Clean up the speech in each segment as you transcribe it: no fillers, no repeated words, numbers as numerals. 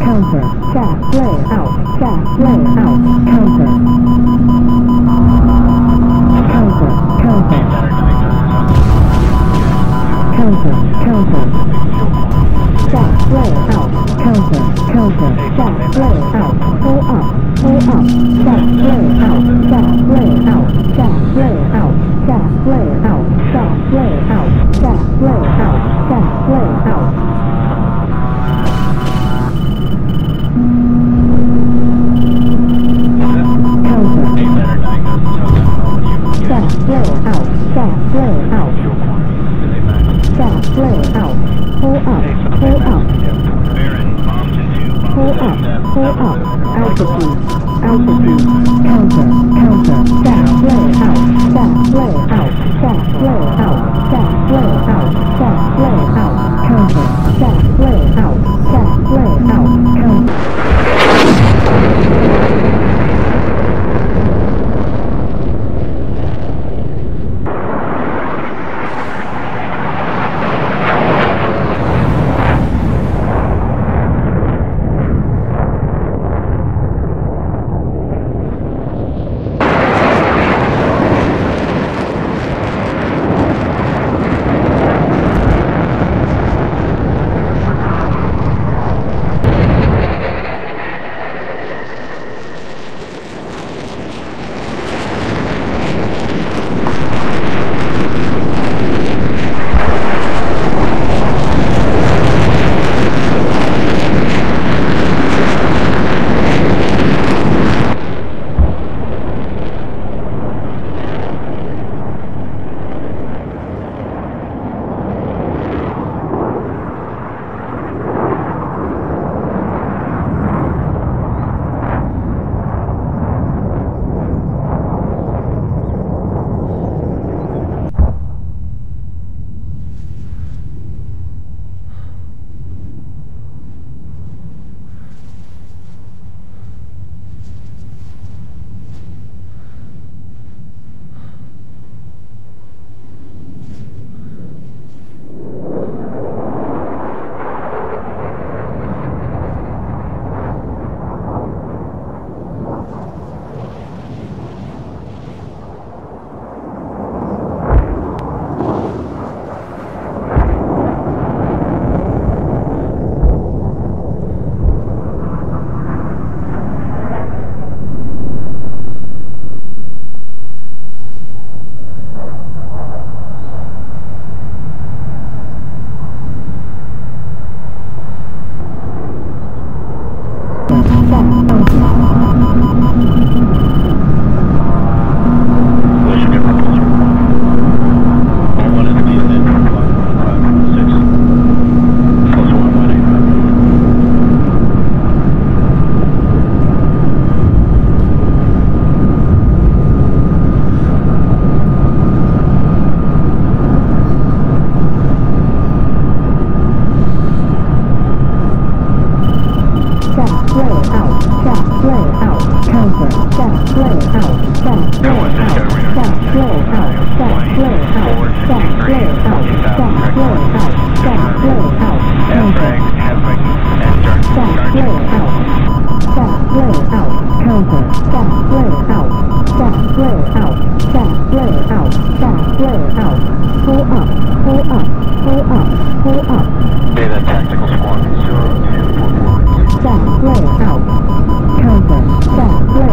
Counter, shot, play out, shot, play out, counter. Counter, counter. Counter, counter. Shot, play out, counter, counter. Shot, play out, pull up, pull up. Shot, play out, shot, play out, shot, play out, shot, play out, shot, play out, shot, play out, shot, play out. Altitude, counter, counter, back, play out, back, play out, back, play out, back, play out, back, play out, counter, back, play out, back, play out, counter. Pull up. Data tactical squad 0241. Back way out. Cover. Back way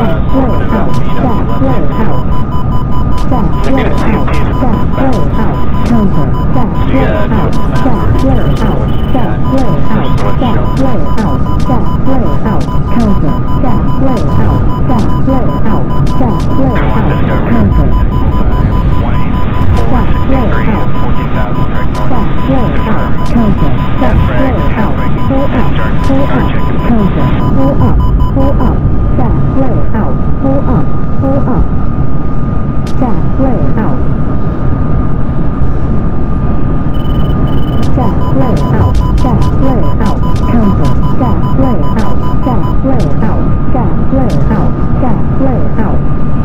Got play out.